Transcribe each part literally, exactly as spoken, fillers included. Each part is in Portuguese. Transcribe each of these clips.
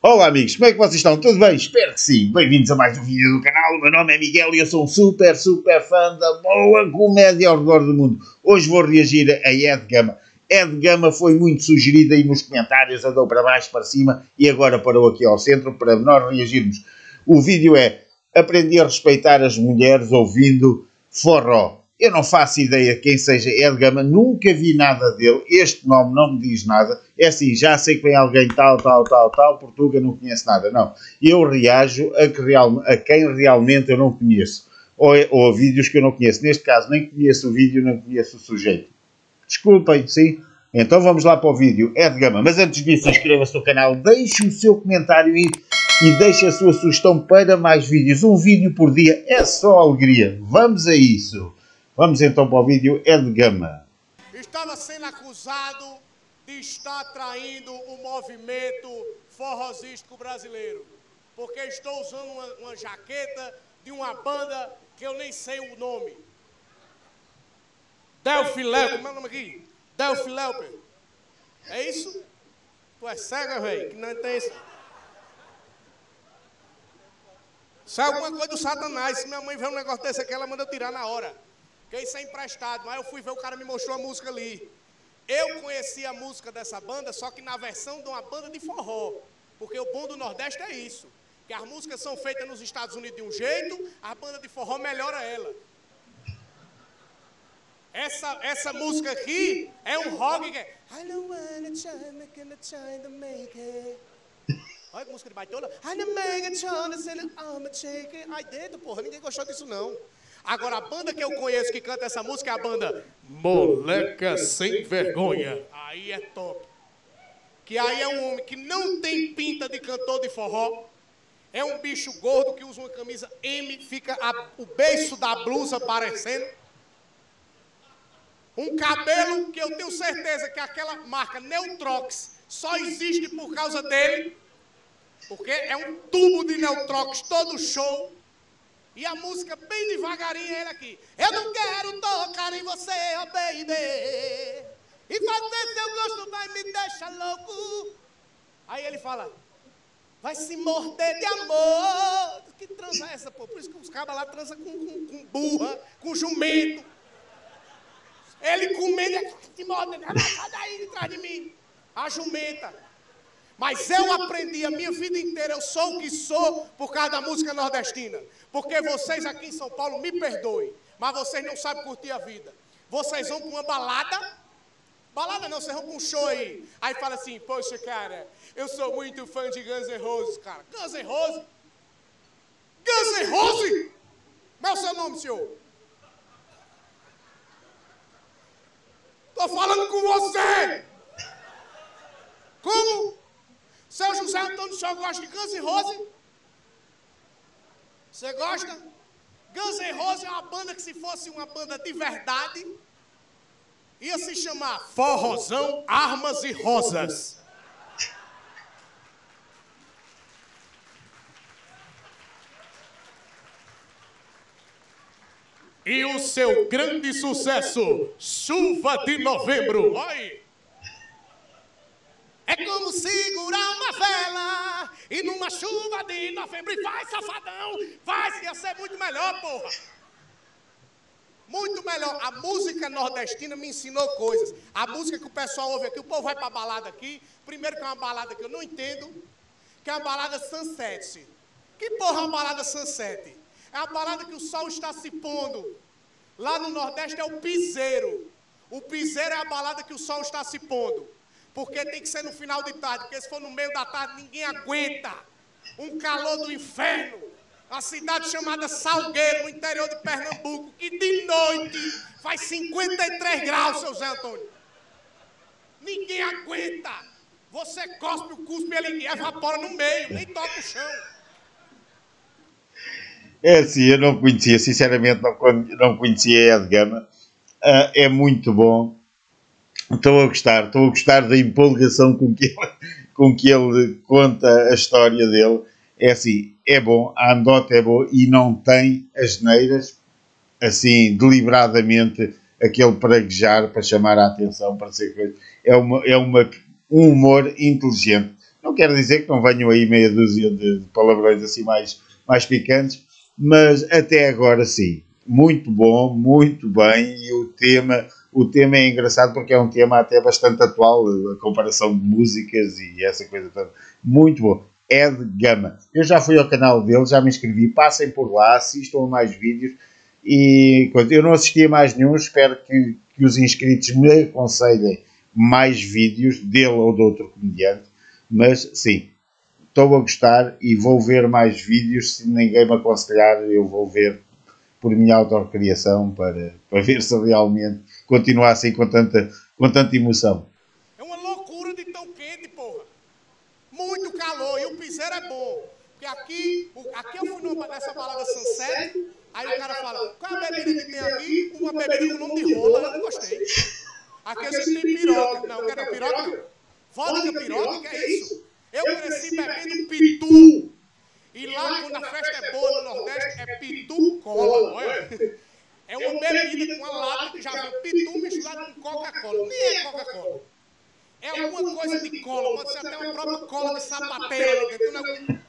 Olá amigos, como é que vocês estão? Tudo bem? Espero que sim. Bem-vindos a mais um vídeo do canal. O meu nome é Miguel e eu sou um super, super fã da boa comédia ao redor do mundo. Hoje vou reagir a Ed Gama. Ed Gama foi muito sugerida aí nos comentários, andou para baixo, para cima e agora parou aqui ao centro para nós reagirmos. O vídeo é Aprendi a respeitar as mulheres ouvindo forró. Eu não faço ideia quem seja Ed Gama, nunca vi nada dele, este nome não me diz nada. É assim, já sei que vem alguém tal, tal, tal, tal, Portuga, não conheço nada, não. Eu reajo a, que real, a quem realmente eu não conheço, ou, ou a vídeos que eu não conheço. Neste caso, nem conheço o vídeo, nem conheço o sujeito. Desculpem, sim? Então vamos lá para o vídeo, Ed Gama. Mas antes disso, inscreva-se no canal, deixe o seu comentário e, e deixe a sua sugestão para mais vídeos. Um vídeo por dia é só alegria, vamos a isso. Vamos então para o vídeo Ed Gama. Estava sendo acusado de estar traindo o movimento forrozístico brasileiro, porque estou usando uma, uma jaqueta de uma banda que eu nem sei o nome. Delphi Leopard, como é o nome aqui? Delphi Leopard. É isso? Tu é cega, velho, que não tem isso. Isso é alguma coisa do satanás. Se minha mãe vê um negócio desse aqui, ela manda eu tirar na hora. Porque isso é emprestado. Aí eu fui ver, o cara me mostrou a música ali. Eu conheci a música dessa banda, só que na versão de uma banda de forró. Porque o bom do Nordeste é isso. Que as músicas são feitas nos Estados Unidos de um jeito, a banda de forró melhora ela. Essa, essa música aqui é um rock que é... I don't wanna try, gonna try to make it. Olha que música de baitola. I don't wanna try, I'm a chicken. Ai, dedo, porra, ninguém gostou disso não. Agora, a banda que eu conheço que canta essa música é a banda Moleca Sem Vergonha. Aí é top. Que aí é um homem que não tem pinta de cantor de forró. É um bicho gordo que usa uma camisa M, fica a, o beiço da blusa aparecendo. Um cabelo que eu tenho certeza que aquela marca Neutrox só existe por causa dele. Porque é um tubo de Neutrox todo show. E a música bem devagarinho, ele aqui. Eu não quero tocar em você, oh baby. E fazer seu gosto vai me deixar louco. Aí ele fala, vai se morder de amor. Que transa é essa, pô? Por isso que os cabas lá transam com, com, com burra, com jumento. Ele comendo, se morde, sai daí de trás de mim. A jumenta. Mas eu aprendi a minha vida inteira, eu sou o que sou por causa da música nordestina. Porque vocês aqui em São Paulo, me perdoem, mas vocês não sabem curtir a vida. Vocês vão para uma balada, balada não, vocês vão para um show aí. Aí fala assim, poxa cara, eu sou muito fã de Guns N' Roses, cara. Guns N' Roses? Guns N' Roses? Qual é o seu nome, senhor? Tô falando com você! Como? Seu José Antônio, o senhor gosta de Guns N' Roses? Você gosta? Guns N' Roses é uma banda que, se fosse uma banda de verdade, ia se chamar Forrozão, Armas e Rosas. E o seu grande sucesso, Chuva de Novembro. Oi! É como segurar uma vela e numa chuva de novembro e vai, safadão, vai, ia ser muito melhor, porra. Muito melhor. A música nordestina me ensinou coisas. A música que o pessoal ouve aqui, o povo vai pra balada aqui, primeiro que é uma balada que eu não entendo, que é a balada sunset. Que porra é uma balada sunset? É a balada que o sol está se pondo. Lá no Nordeste é o piseiro. O piseiro é a balada que o sol está se pondo. Porque tem que ser no final de tarde, porque se for no meio da tarde, ninguém aguenta. Um calor do inferno. A cidade chamada Salgueiro, no interior de Pernambuco, que de noite faz cinquenta e três graus, seu Zé Antônio. Ninguém aguenta. Você cospe o cuspe e ele evapora no meio, nem toca o chão. É assim, eu não conhecia, sinceramente, não conhecia Ed Gama. Uh, é muito bom. Estou a gostar, estou a gostar da empolgação com que, ele, com que ele conta a história dele. É assim, é bom, a anedota é boa e não tem as asneiras, assim, deliberadamente, aquele praguejar para chamar a atenção, para ser coisa. É uma, é uma, um humor inteligente. Não quero dizer que não venham aí meia dúzia de, de palavrões assim mais, mais picantes, mas até agora sim. Muito bom, muito bem, e o tema, o tema é engraçado porque é um tema até bastante atual, a comparação de músicas e essa coisa toda. Muito bom. Ed Gama. Eu já fui ao canal dele, já me inscrevi, passem por lá, assistam a mais vídeos. E eu não assisti a mais nenhum, espero que, que os inscritos me aconselhem mais vídeos dele ou de outro comediante, mas sim, estou a gostar e vou ver mais vídeos. Se ninguém me aconselhar, eu vou ver por minha autocriação para, para ver se realmente continuar assim com tanta, com tanta emoção. É uma loucura de tão quente, porra! Muito calor, e o piseiro é bom, porque aqui, aqui eu fui nessa balada Sunset. Aí o cara fala, qual a bebida que tem aqui? Uma bebida com nome de rola, eu não gostei. Aqui a gente tem piroca. Não, quero piroca. Vodka piroca, que é isso? Eu cresci bebendo Pitú. E lá, quando a festa é boa no Nordeste, é Pitu Cola, não é? É uma bebida com uma lata que já vem Pitu misturado com Coca-Cola. Nem é Coca-Cola. É alguma coisa de cola. Pode ser até uma própria cola de sapateiro.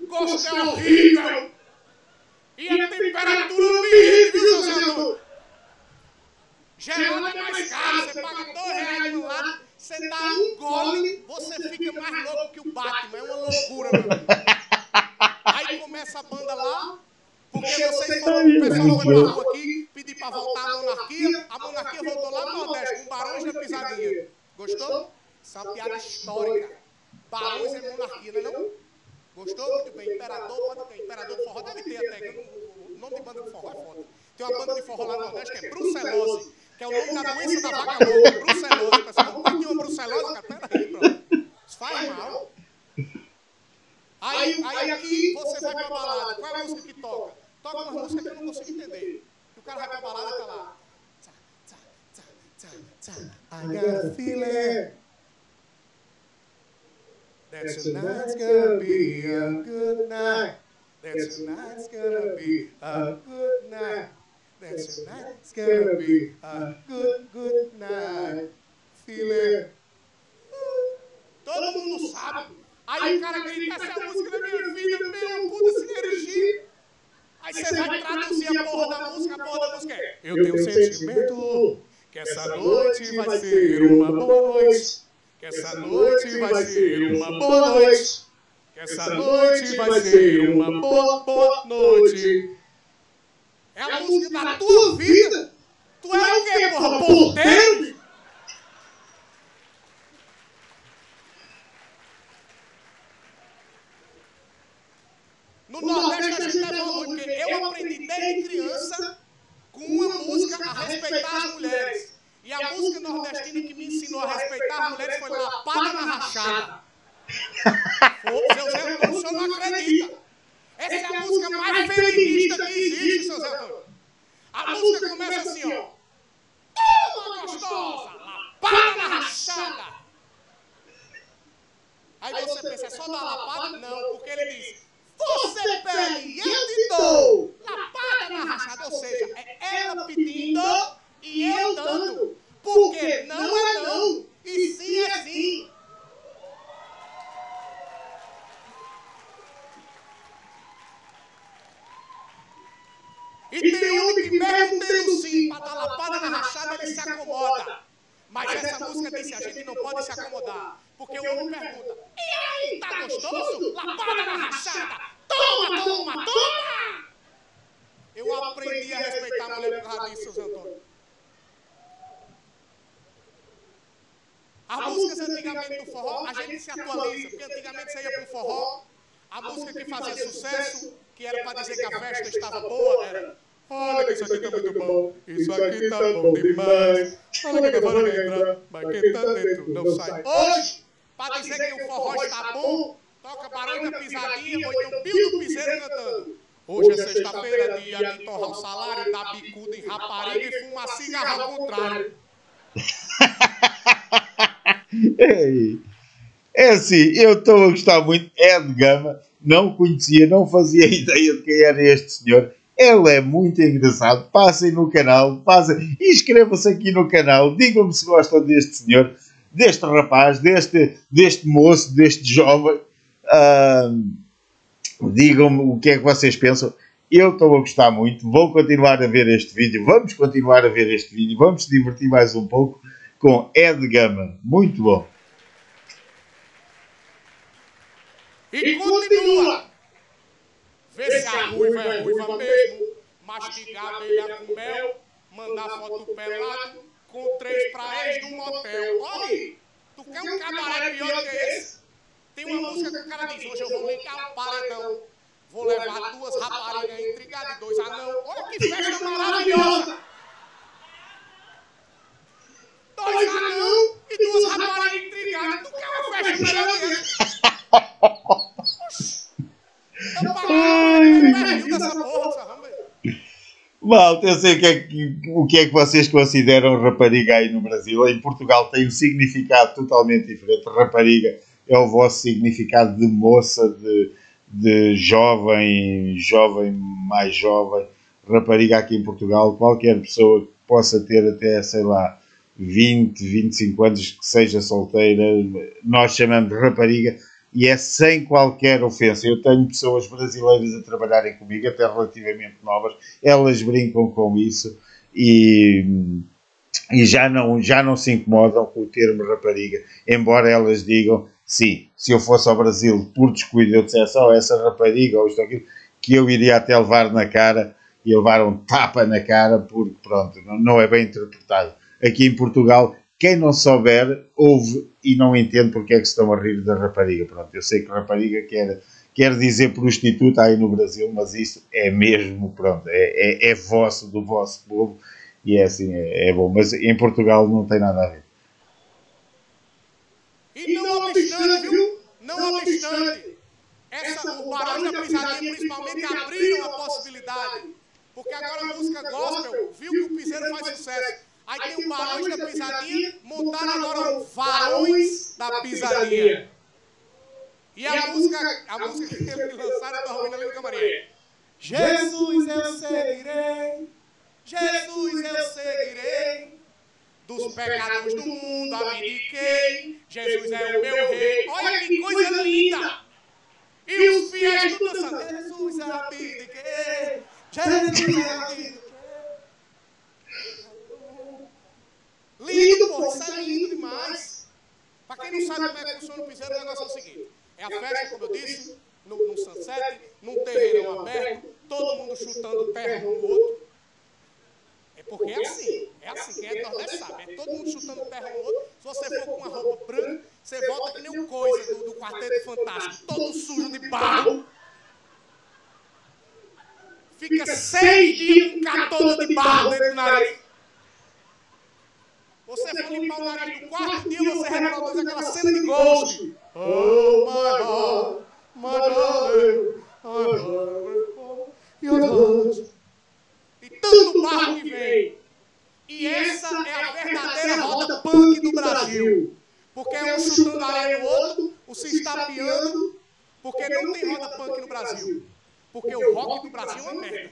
O gosto é horrível. E a temperatura não me irrita, viu, seu senador? Gelado é mais caro, você paga dois reais no lado, você dá um gole, você fica mais louco que o Batman, é uma loucura, meu amigo. Aí começa a banda lá, porque vocês foram, o pessoal foi na rua aqui, pedir pra voltar a monarquia, a monarquia voltou lá no Nordeste, com Barões na Pisadinha. Gostou? Essa é uma piada histórica. Barões é monarquia, não é não? Gostou? Muito bem. Imperador, pode ter. Imperador do forró deve ter até. O nome de banda de forró é foda. Tem uma banda de forró lá no Nordeste que é Bruxeloso, que é o nome da doença da vagabunda. Bruxeloso, pessoal. Tem uma Bruxeloso, cara. Pera aí, pronto. Isso faz mal. Aí, aí aqui você vai pra balada. Qual é a música que toca? Toca uma música que eu não consigo entender. O cara vai pra balada e tá lá. I got a feeling. That tonight's gonna be a good night. That tonight's gonna be a good night. That tonight's gonna be a good, good night. Feeling. Todo mundo sabe. Aí o cara grita essa música na minha vida, meu puta, sem energia. Aí você vai traduzir a porra da música, a porra da música é. Eu tenho um sentimento que essa noite vai ser uma boa noite. Que essa noite vai ser uma boa noite. Que essa noite vai ser uma boa, boa noite. É a música da tua vida. Tu é o quê, porra? Ponteiro? No Nordeste a gente é bom, porque eu aprendi desde criança com uma música a respeitar as mulheres. E a, e a música nordestina que me ensinou a respeitar as mulheres foi lá, Paga na Rachada. Pô, seu Zé Antônio, o senhor não acredita. Essa é a música mais feminista que existe, seu Zé Antônio. A música começa assim, ó. Toma, gostosa, lapada na rachada. Aí você pensa, é só dar lapada? Não, porque ele diz, você pede, eu te dou. Lapada na rachada, ou seja, é ela pedindo... E eu dando, porque não é não, e sim é sim. E tem um que mesmo tendo sim para dar lapada na rachada, ele se acomoda. Mas essa música disse, a gente não pode se acomodar, porque o homem pergunta, e aí, tá gostoso? Lapada na rachada, toma, toma, toma! Eu aprendi a respeitar a mulher por causa disso, Zé Antônio. As músicas antigamente do forró, a gente se atualiza, porque antigamente você ia para o forró, a música que fazia sucesso, que era para dizer que a festa estava boa, era olha que isso aqui está muito bom, isso aqui está bom demais, olha que agora vai entrar, mas quem está dentro não sai. Hoje, para dizer que o forró está bom, toca Barões da Pisadinha, ou então Pio do Piseiro cantando. Hoje é sexta-feira, dia de torrar o salário, dar bicuda em rapariga e fumar cigarro ao contrário. Ei, é assim, eu estou a gostar muito. Ed Gama, não conhecia, não fazia ideia de quem era este senhor. Ele é muito engraçado. Passem no canal, passem, inscrevam-se aqui no canal, digam-me se gostam deste senhor. deste rapaz, deste, deste moço, deste jovem. Uh, digam-me o que é que vocês pensam. Eu estou a gostar muito, vou continuar a ver este vídeo, vamos continuar a ver este vídeo, vamos se divertir mais um pouco com Ed Gama. Muito bom. E continua! Vê se a ruiva é ruiva mesmo, mastigar abelha com mel, mandar foto pelado, com três praias num motel. Olha, tu quer um cabaré pior que esse? Tem uma música que o cara diz, hoje eu vou ligar o paredão, vou levar duas raparigas intrigadas e dois anão. Olha que festa maravilhosa! Dois anão e duas raparigas intrigadas, tu quer uma festa melhor que essa? Eu parei, eu dessa porra, rapaz. Malta, eu sei o que, é que, o que é que vocês consideram rapariga aí no Brasil. Em Portugal tem um significado totalmente diferente. Rapariga é o vosso significado de moça, de, de jovem, jovem, mais jovem. Rapariga aqui em Portugal, qualquer pessoa que possa ter até, sei lá, vinte, vinte e cinco anos, que seja solteira, nós chamamos de rapariga e é sem qualquer ofensa. Eu tenho pessoas brasileiras a trabalharem comigo, até relativamente novas, elas brincam com isso e, e já, não, já não se incomodam com o termo rapariga, embora elas digam, sim, se eu fosse ao Brasil por descuido, eu dissesse, oh, essa rapariga, ou isto ou aquilo, que eu iria até levar na cara, e levar um tapa na cara, porque pronto, não, não é bem interpretado. Aqui em Portugal, quem não souber, ouve e não entende porque é que estão a rir da rapariga. Pronto, eu sei que rapariga quer, quer dizer prostituta aí no Brasil, mas isso é mesmo, pronto, é, é, é vosso, do vosso povo, e é assim, é, é bom. Mas em Portugal não tem nada a ver. E não obstante, viu? Não obstante, essa, o barulho da pisadinha principalmente abriu a possibilidade, porque agora a música gospel viu que o piseiro faz sucesso. Aí, Aí tem o barulho da pisadinha, montaram agora o varões da pisadinha. E a, e a música, a música que eles lançaram da ruína ali no camarim. Jesus eu seguirei, Jesus eu seguirei, dos pecados do mundo abdiquei, Jesus é o meu rei. Olha que coisa linda! E os fiéis dançando, Jesus abdiquei, Jesus abdiquei. Lindo, pô, isso é lindo demais. Para quem não sabe como é que funciona o piseiro, o negócio é o seguinte: é a festa, como eu disse, num, num sunset, num terreirão aberto, todo mundo chutando terra um no outro. É porque é assim, é assim, quem é nordeste sabe, é todo mundo chutando terra um no outro. Se você for com uma roupa branca, você volta que nem um coisa do, do Quarteto Fantástico, todo sujo de barro. Fica seis dias com catola de barro dentro do nariz. Você for limpar o nariz do quarto dia, você reproduz aquela cena de Ghost. Oh my God, my darling, my darling, your love. E tanto barro que vem. E essa é a verdadeira roda punk do Brasil. Porque é um chutando a areia no outro, o se estapeando, porque não tem roda punk no Brasil. Porque o rock do Brasil é uma merda.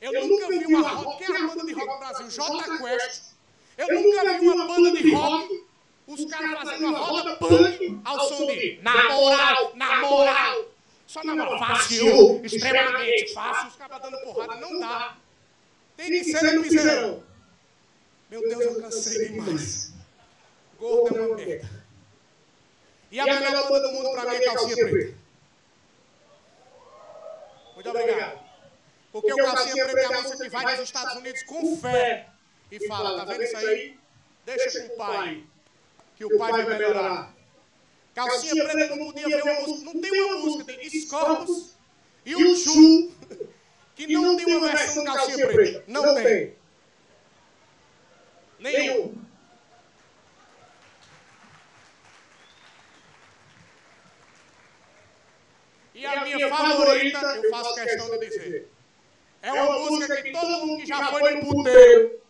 Eu nunca vi uma roda, quem é a banda de rock do Brasil? Jota Quest. Eu, eu nunca vi uma banda de rock, os caras fazendo uma roda punk ao som de na moral, na moral. Só na moral, fácil, extremamente fácil, os caras dando porrada, não dá. Tem que ser no piseirão. Meu Deus, eu cansei demais. Gordo é uma merda. E a melhor banda do mundo pra mim é Calcinha Preta. Muito obrigado. Porque o Calcinha Preta é a música que vai nos Estados Unidos com fé. E fala, tá vendo isso aí? Deixa com o pai, que o pai vai melhorar. Calcinha Preta não podia ver uma música, não tem uma música, tem Scorpions e o Chu, que não tem uma versão de Calcinha Preta. Não tem. Nenhum. E a minha favorita, eu faço questão de dizer, é uma música que todo mundo que já foi no puteiro,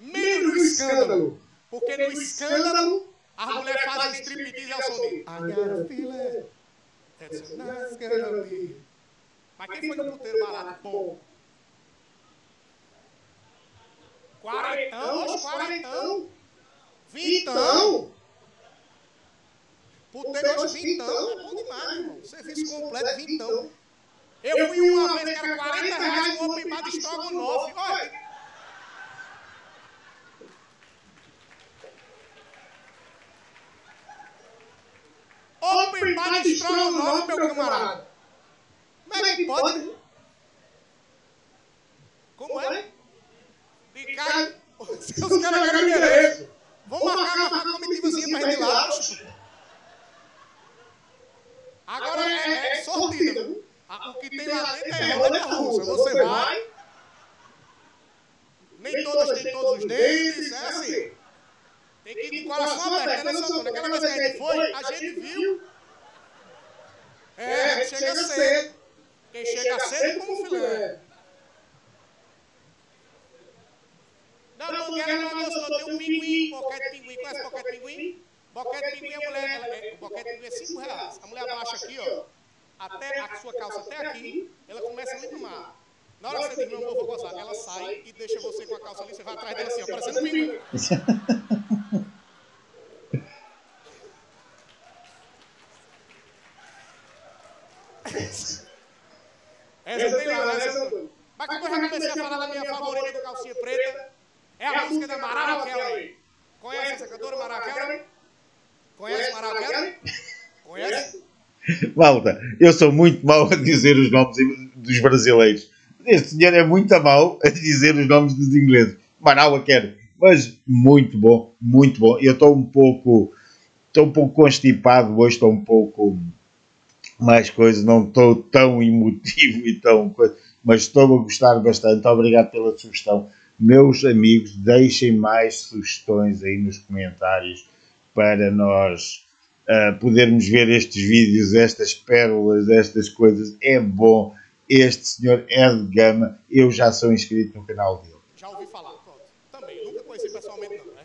meio no escândalo, porque no escândalo a mulher faz um striptease ao som de I got a feeling, that's a nice girl to be. Mas quem foi no puteiro barato? Bom, quarentão, quarentão, vintão, Puteiro vintão, é bom demais, irmão. Serviço completo, vintão. Eu fui uma vez que era quarenta reais com o pimba de estrogonofe. Olha. O pimba de estrogonofe, meu camarada. Como é que pode? Como é? De cara. Os caras querem querer. Vamos marcar uma comitivazinha pra gente lá. Agora é, é sortida, viu? O que tem lá dentro é roleta russa. Você vai. Nem todas têm todos os dentes, é assim. Tem que ir com o coração aberto, né, Santo? Aquela vez que a gente foi, a gente viu. É, chega cedo. Quem chega cedo, como filé. Não, não quero mais gostoso. Tem um pinguim, boquete pinguim. Conhece boquete pinguim? Boquete pinguim é mulher. Ela, é, boquete pinguim é cinco reais. A mulher abaixa aqui, ó. Até a sua calça até aqui, ela começa ali no mar. Na hora que você diz, meu amor, vou gozar, ela sai e deixa você com a calça ali, você vai atrás dela assim, ó, parecendo um pinguim. Essa tem lá, né? Essa... Mas como eu já comecei a falar da minha favorita do Calcinha Preta, é a música da Mara Kelly. Conhece essa cantora, Mara Kelly? Conhece Mara Kelly? Conhece? Malta, eu sou muito mau a dizer os nomes dos brasileiros. Este senhor é muito mau a dizer os nomes dos ingleses. Maraua quero, mas muito bom, muito bom. Eu estou um pouco, estou um pouco constipado hoje, estou um pouco mais coisa, não estou tão emotivo e tão coisa, mas estou a gostar bastante. Obrigado pela sugestão, meus amigos. Deixem mais sugestões aí nos comentários para nós. Uh, podermos ver estes vídeos, estas pérolas, estas coisas, é bom. Este senhor Ed Gama, eu já sou inscrito no canal dele. Já ouvi falar, pronto. Também, nunca conheci pessoalmente não, né?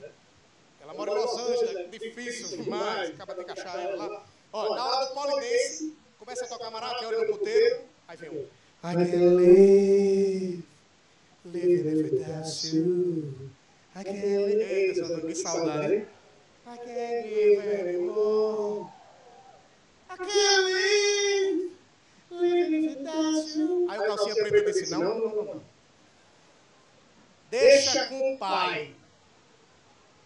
Ela mora em Los Angeles, é difícil demais, acaba de cachar ela lá. Ó, na hora do polidense, começa a tocar maraca, olha no puteiro, aí vem um. I can live, live without you. I can live. Eita, eu tô com saudade, hein? I can't live anymore. I can't live, live without you. Aí o Calcinha Preta disse, não, não, não, não. Deixa com o pai.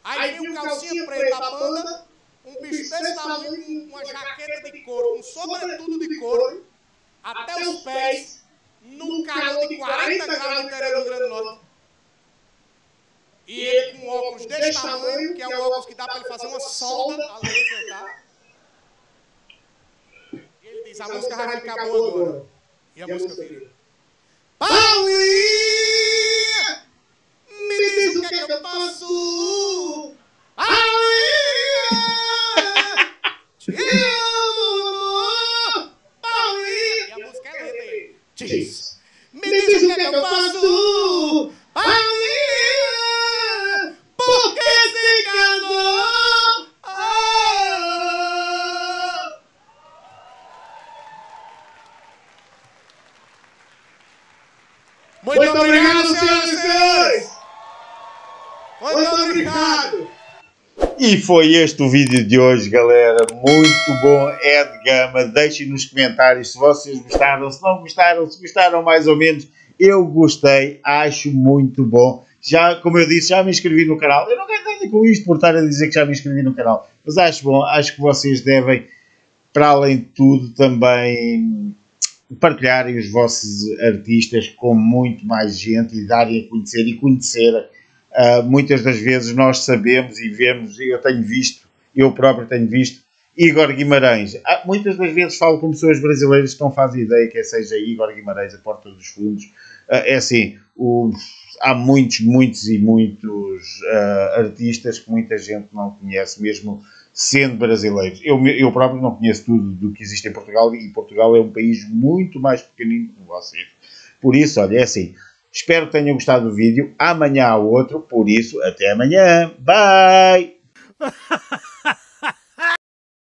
Aí viu o Calcinha Preta, a banda, um bicho desse tamanho, com uma jaqueta de couro, um sobretudo de couro, até os pés, num calor de quarenta graus no interior do Rio Grande do Norte. E ele com óculos desse tamanho, que é um óculos que dá para ele fazer uma solda, além de cantar. E ele diz, a música vai ficar boa agora. E a música vira. Paulinha, me diz o que é que eu faço. Paulinha, te amo, Paulinha. E a música é letra aí. Diz, me diz o que é que eu faço. Paulinha. Muito, Muito obrigado, obrigado, senhoras e senhores! Muito obrigado! E foi este o vídeo de hoje, galera. Muito bom, Ed Gama. Deixem nos comentários se vocês gostaram, se não gostaram, se gostaram mais ou menos. Eu gostei, acho muito bom. Já, como eu disse, já me inscrevi no canal. Eu não ganho nada com isto por estar a dizer que já me inscrevi no canal. Mas acho bom, acho que vocês devem, para além de tudo, também... partilharem os vossos artistas com muito mais gente e darem a conhecer e conhecer. Uh, muitas das vezes nós sabemos e vemos, eu tenho visto, eu próprio tenho visto, Igor Guimarães. Uh, muitas das vezes falo com pessoas brasileiras que não fazem ideia que seja Igor Guimarães, a Porta dos Fundos. Uh, é assim, o, há muitos, muitos e muitos uh, artistas que muita gente não conhece, mesmo sendo brasileiros. Eu, eu próprio não conheço tudo do que existe em Portugal e Portugal é um país muito mais pequenino que vocês. Por isso, olha, é assim. Espero que tenham gostado do vídeo. Amanhã há outro, por isso, até amanhã. Bye!